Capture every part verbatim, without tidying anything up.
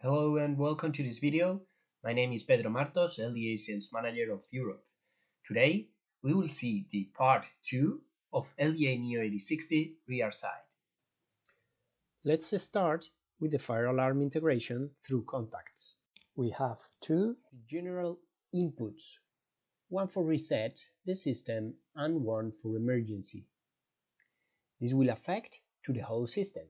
Hello and welcome to this video. My name is Pedro Martos, L D A Sales Manager of Europe. Today, we will see the part two of L D A Neo eighty sixty rear side. Let's start with the fire alarm integration through contacts. We have two general inputs, one for reset the system and one for emergency. This will affect to the whole system.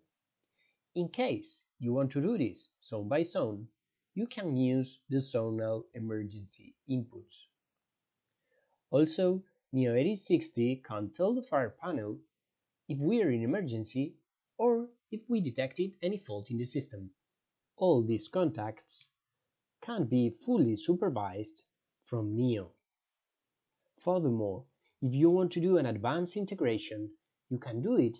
In case you want to do this zone by zone, you can use the zonal emergency inputs. Also, Neo eighty sixty can tell the fire panel if we are in emergency or if we detected any fault in the system. All these contacts can be fully supervised from Neo. Furthermore, if you want to do an advanced integration, you can do it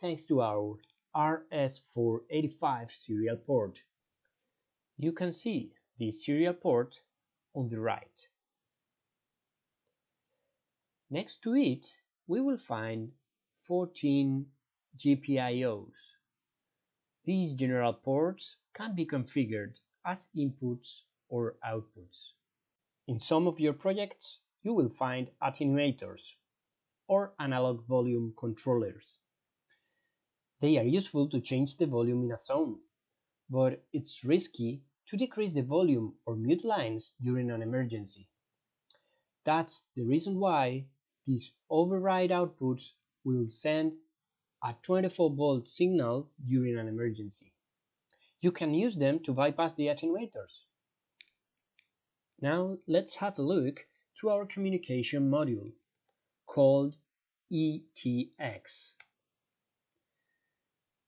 thanks to our R S four eighty-five serial port. You can see the serial port on the right. Next to it, we will find fourteen G P I Os. These general ports can be configured as inputs or outputs. In some of your projects, you will find attenuators or analog volume controllers. They are useful to change the volume in a zone, but it's risky to decrease the volume or mute lines during an emergency. That's the reason why these override outputs will send a twenty-four volt signal during an emergency. You can use them to bypass the attenuators. Now let's have a look to our communication module called E T X.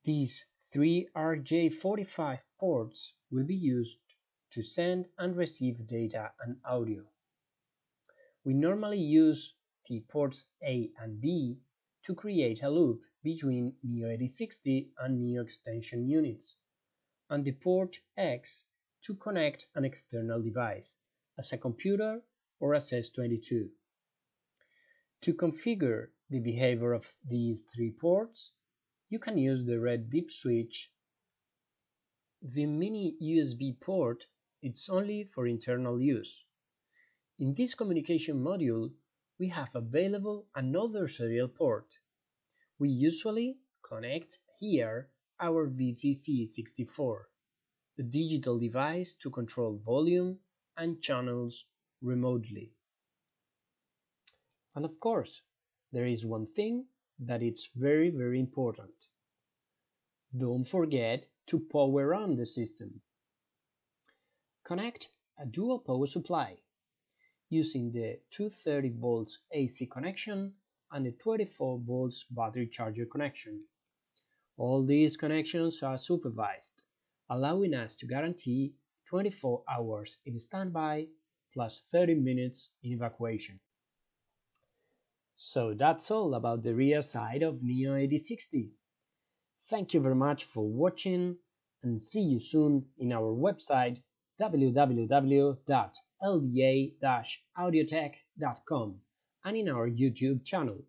These three R J forty-five ports will be used to send and receive data and audio. We normally use the ports A and B to create a loop between Neo eighty sixty and Neo extension units, and the port X to connect an external device, as a computer or as S twenty-two. To configure the behavior of these three ports, you can use the red D I P switch. The mini U S B port is only for internal use. In this communication module, we have available another serial port. We usually connect here our V C C sixty-four, a digital device to control volume and channels remotely. And of course, there is one thing that it's very, very important. Don't forget to power on the system. Connect a dual power supply using the two hundred thirty volts A C connection and the twenty-four volts battery charger connection. All these connections are supervised, allowing us to guarantee twenty-four hours in standby plus thirty minutes in evacuation. So that's all about the rear side of Neo eighty sixty. Thank you very much for watching and see you soon in our website w w w dot l d a dash audiotech dot com and in our YouTube channel.